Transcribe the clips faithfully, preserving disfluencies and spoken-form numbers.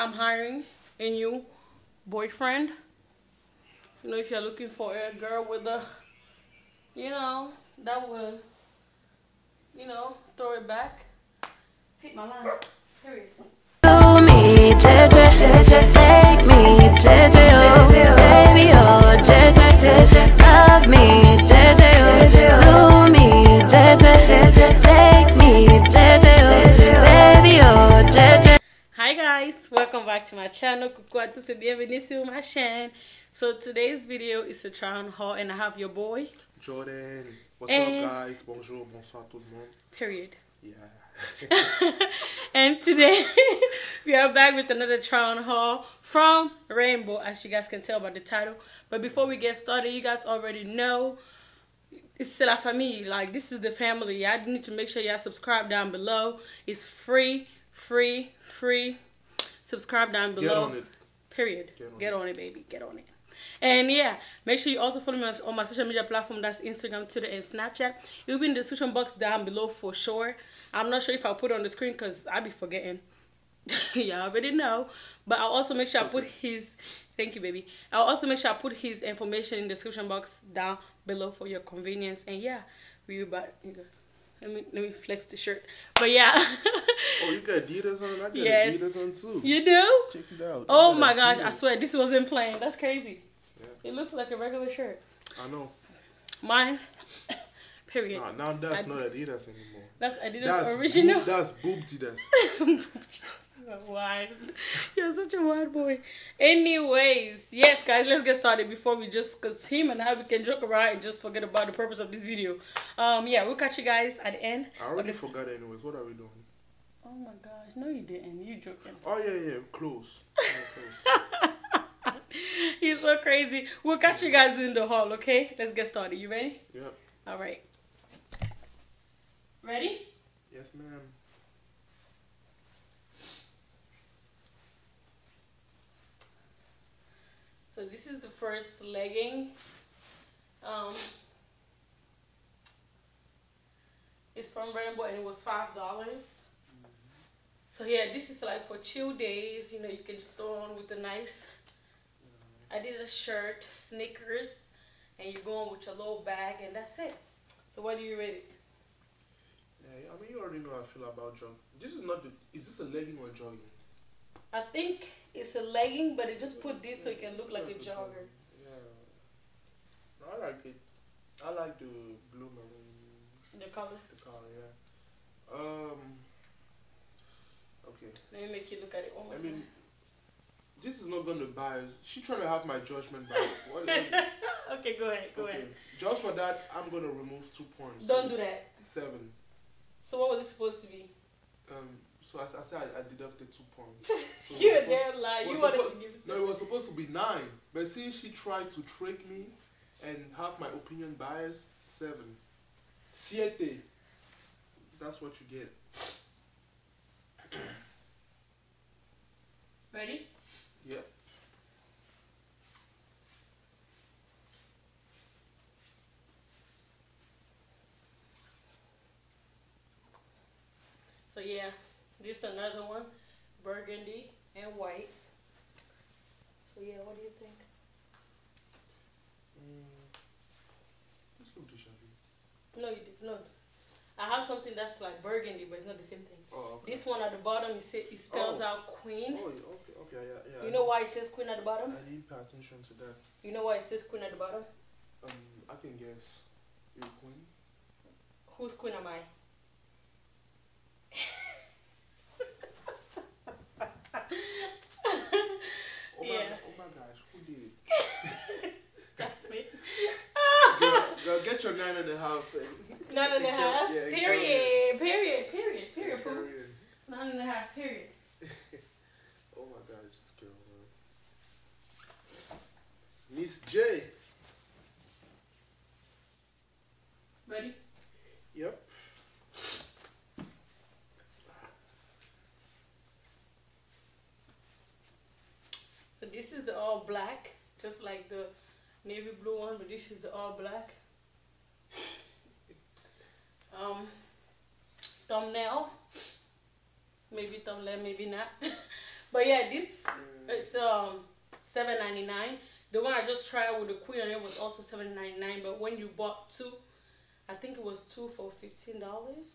I'm hiring a new boyfriend. You know, if you're looking for a girl with a, you know, that will, you know, throw it back. Hit my line. Period. Do me, J J, J J, take me, J J, oh, baby, oh, J J, J J, love me, J J, oh, do me, J J, J J, take me, J J, oh, baby, oh, J J. Hi guys, welcome back to my channel. Coucou à tous et bienvenue sur ma chaîne. So today's video is a try on haul and I have your boy Jordan. What's and up guys? Bonjour, bonsoir tout le monde. Period. Yeah. And today we are back with another try on haul from Rainbow, as you guys can tell by the title. But before we get started, you guys already know it's la famille. Like, this is the family. Y'all need to make sure y'all subscribe down below. It's free, free, free. Subscribe down below. Get on it. Period. Get on, get on it. it, baby. Get on it. And yeah, make sure you also follow me on my social media platform. That's Instagram, Twitter, and Snapchat. It will be in the description box down below for sure. I'm not sure if I'll put it on the screen because I'll be forgetting. Y'all already know. But I'll also make sure I put his... Thank you, baby. I'll also make sure I put his information in the description box down below for your convenience. And yeah, we will... Let me, let me flex the shirt. But yeah. Oh, you got Adidas on? I got yes. Adidas on too. You do? Check it out. Oh my gosh, I swear this wasn't plain. That's crazy. Yeah. It looks like a regular shirt. I know. Mine. Period. Nah, now that's Ad not Adidas anymore. That's Adidas that's original. Boob, that's Boobtidas. Why? You're such a wild boy. Anyways, yes guys, let's get started before we just, because him and I, we can joke around and just forget about the purpose of this video. Um yeah, we'll catch you guys at the end. I already forgot anyways. What are we doing? Oh my gosh, no you didn't, you joking. Oh yeah, yeah, close, close. He's so crazy. We'll catch you guys in the hall. Okay, let's get started. You ready? Yeah. All right, ready? Yes ma'am. So this is the first legging. Um, it's from Rainbow and it was five dollars. Mm-hmm. So yeah, this is like for chill days. You know, you can just throw on with a nice mm-hmm. Adidas shirt, sneakers, and you go on with your little bag, and that's it. So what do you rate it? Yeah, I mean, you already know how I feel about jogging. This is not. The, is this a legging or jogging? I think it's a legging, but it just put this so it can look like a jogger. Yeah, I like it. I like the blue maroon. The color. The color, yeah. Um. Okay. Let me make you look at it one more I time. I mean, this is not gonna bias. She trying to have my judgment bias. What? Okay, go ahead. Go okay. ahead. Just for that, I'm gonna remove two points. Don't so do that. Seven. So what was it supposed to be? Um. So I, I said I, I deducted two points. So you're there lying. You wanted to give it. No, it was supposed to be nine. But since she tried to trick me and have my opinion bias, seven. Siete. That's what you get. Ready? Yeah. So yeah. This is another one, burgundy and white. So yeah, what do you think? Mm, this looks shabby. No, you did not. I have something that's like burgundy, but it's not the same thing. Oh, okay. This one at the bottom, it, say, it spells oh. out queen. Oh, okay, okay, yeah, yeah. You know why it says queen at the bottom? I didn't pay attention to that. You know why it says queen at the bottom? Um, I can guess. You're queen? Whose queen am I? Get your nine and a half. And nine and a half. Yeah, period. Period. Period. Period. Period. Nine and a half. Period. Oh my God, this girl. Miss J. Ready? Yep. So this is the all black, just like the navy blue one, but this is the all black. Um, thumbnail, maybe thumbnail, maybe not. But yeah, this it's um seven ninety-nine. The one I just tried with the queen on it was also seven ninety-nine, but when you bought two, I think it was two for fifteen dollars.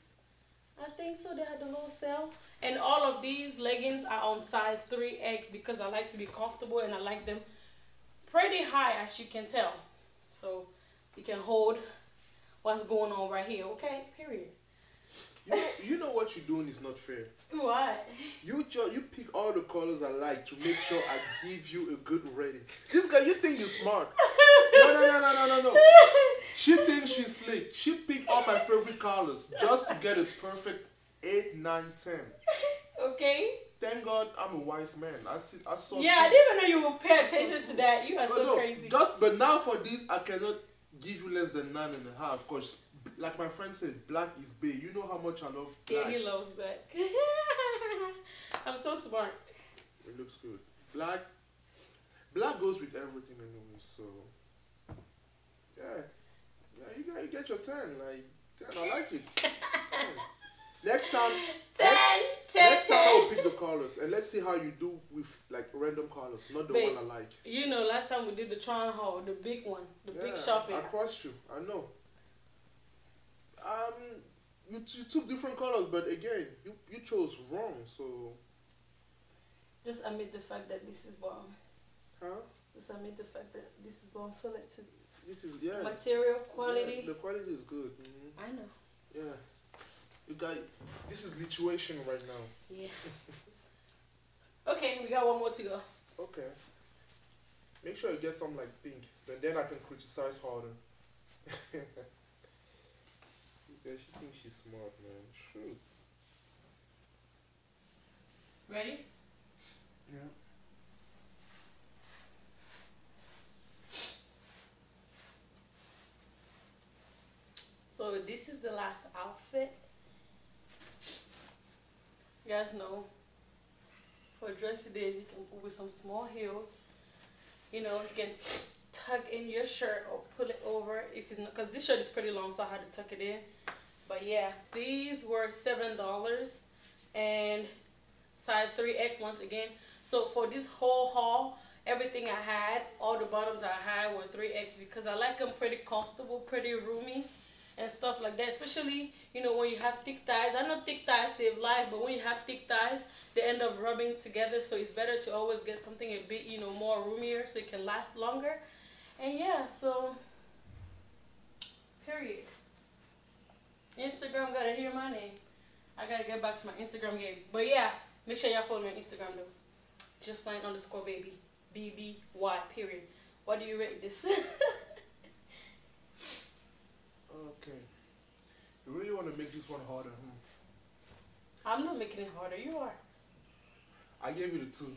I think so. They had a little sale. And all of these leggings are on size three X because I like to be comfortable and I like them pretty high, as you can tell. So you can hold what's going on right here, okay? Period. You know, you know what you're doing is not fair. What? You you pick all the colors I like to make sure I give you a good rating. Just because you think you're smart. No, no, no, no, no, no, no. She thinks she's slick. She picked all my favorite colors just to get a perfect eight, nine, ten. Okay. Thank God I'm a wise man. I see. I saw. Yeah, I didn't even know you would pay attention to that. You are so no, crazy. Just, but now for this, I cannot give you less than nine and a half, cause like my friend said, black is bae. You know how much I love black. Yeah, he loves black. I'm so smart. It looks good. Black, black goes with everything anyway. So, yeah, yeah, you got you get your ten. Like ten, I like it. ten. Next time, ten, next, ten, next time I'll pick the colors and let's see how you do with like random colors, not the but, one I like. You know, last time we did the Tron haul, the big one, the yeah, big shopping. I crossed you. I know. Um, you, you took different colors, but again, you you chose wrong. So just admit the fact that this is bomb. Huh? Just admit the fact that this is bomb. Feel it too. This is yeah. Material quality. Yeah, the quality is good. Mm-hmm. I know. Yeah. You got this is lituation right now. Yeah. Okay, we got one more to go. Okay. Make sure you get some like pink, but then I can criticize harder. Yeah, she thinks she's smart, man. Shoot. Ready? Yeah. So this is the last outfit. You guys know, for dressy days, you can go with some small heels. You know, you can tuck in your shirt or pull it over if it's not, because this shirt is pretty long, so I had to tuck it in. But yeah, these were seven dollars and size three X once again. So for this whole haul, everything I had, all the bottoms I had were three X because I like them pretty comfortable, pretty roomy and stuff like that, especially, you know, when you have thick thighs. I know thick thighs save life, but when you have thick thighs, they end up rubbing together, so it's better to always get something a bit, you know, more roomier so it can last longer. And yeah, so, period. Instagram gotta hear my name. I gotta get back to my Instagram game. But yeah, make sure y'all follow me on Instagram though. Just line underscore baby. B B Y, period. What do you rate this? Okay. You really want to make this one harder, hmm? I'm not making it harder. You are. I gave you the two.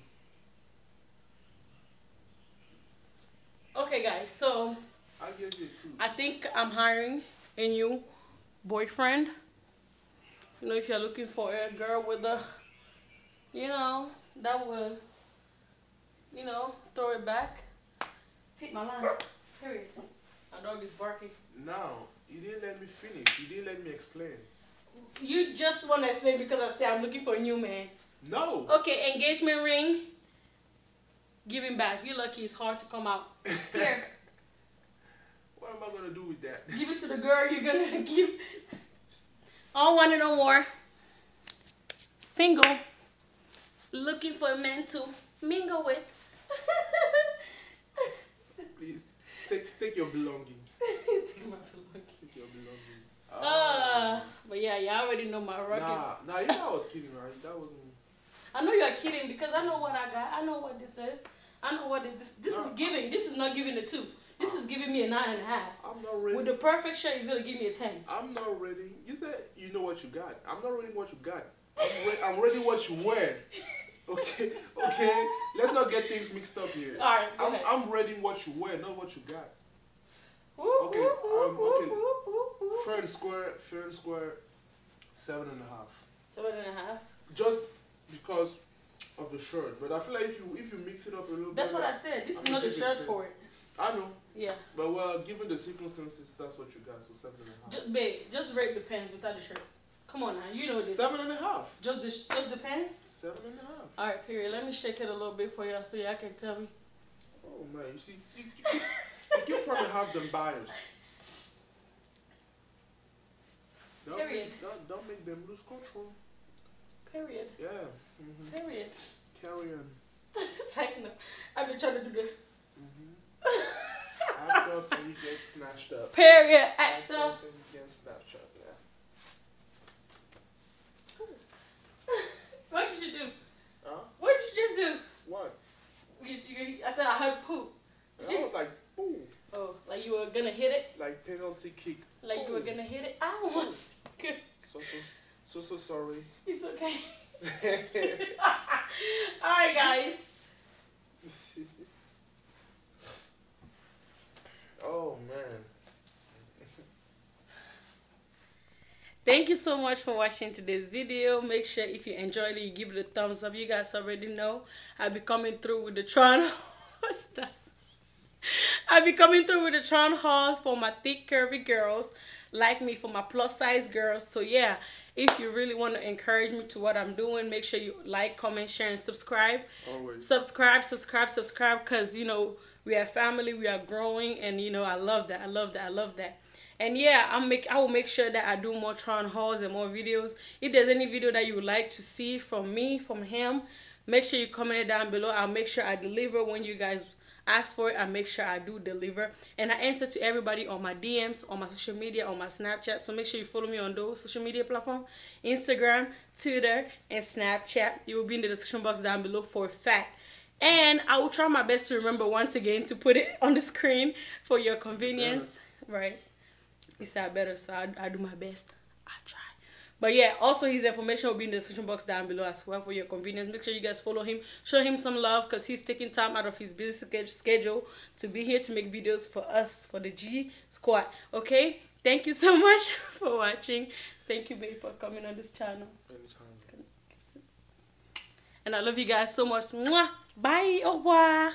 Okay, guys. So, I gave you a two. I think I'm hiring a new boyfriend. You know, if you're looking for a girl with a, you know, that will, you know, throw it back. Hit my line. Period. My dog is barking. Now, you didn't let me finish. You didn't let me explain. You just want to explain because I said I'm looking for a new man. No. Okay, engagement ring. Giving back. You're lucky it's hard to come out. Here. What am I going to do with that? Give it to the girl you're going to give. All wanted no more. Single. Looking for a man to mingle with. Please, take, take your belongings. Take my belongings. Take your belongings. Uh, uh, but yeah, you already know my ruckus. Nah, nah, you know I was kidding, right? That wasn't... I know you're kidding because I know what I got. I know what this is. I know what this is. This no, is giving. This is not giving a two. This I'm, is giving me a nine and a half. I'm not ready. With the perfect shirt, it's going to give me a ten. I'm not ready. You said you know what you got. I'm not ready what you got. I'm, re I'm ready what you wear. Okay? Okay? Let's not get things mixed up here. All right. I'm, I'm ready what you wear, not what you got. Okay. Um, okay. Fair and square. Fair and square. Seven and a half. Seven and a half? Just... because of the shirt, but I feel like if you if you mix it up a little that's bit, that's what like, I said. This I'm is not a shirt for it. I know. Yeah. But well, given the circumstances, that's what you got. So seven and a half. Just, babe, just rate the pants without the shirt. Come on now, you know this. Seven and a half. Just the just the pants. Seven and a half. All right, period. Let me shake it a little bit for y'all so y'all can tell me. Oh, man. You see, you, you, you probably have them buyers. Don't period. Make, don't, don't make them lose control. Period. Yeah. Mm-hmm. Period. Carry on. It's like, no. I've been trying to do this. Mm-hmm. Act up and you get snatched up. Period. Act up. up and you get snatched up, yeah. What did you do? Huh? What did you just do? What? You, you, I said I heard poop. Did I you? was like, boom. Oh, like you were gonna hit it? Like penalty kick. Like boom. You were gonna hit it? Ow! Good. So, so, so, so sorry. It's okay. Alright, guys. Oh, man. Thank you so much for watching today's video. Make sure if you enjoyed it, you give it a thumbs up. You guys already know I'll be coming through with the Tron What's that? I'll be coming through with the Tron hauls for my thick curvy girls like me, for my plus size girls. So yeah, if you really want to encourage me to what I'm doing, make sure you like, comment, share, and subscribe. Always. Subscribe, subscribe, subscribe, because you know we are family, we are growing, and you know I love that. I love that. I love that. And yeah, I'll make, I will make sure that I do more Tron hauls and more videos. If there's any video that you would like to see from me, from him, make sure you comment it down below. I'll make sure I deliver when you guys ask for it. I make sure I do deliver. And I answer to everybody on my D Ms, on my social media, on my Snapchat. So make sure you follow me on those social media platforms. Instagram, Twitter, and Snapchat. It will be in the description box down below for a fact. And I will try my best to remember once again to put it on the screen for your convenience. Yeah. Right. He said I better, so I, I do my best. I try. But yeah, also his information will be in the description box down below as well for your convenience. Make sure you guys follow him. Show him some love because he's taking time out of his busy schedule to be here to make videos for us, for the G Squad. Okay? Thank you so much for watching. Thank you, babe, for coming on this channel. Anytime. And I love you guys so much. Mwah. Bye. Au revoir.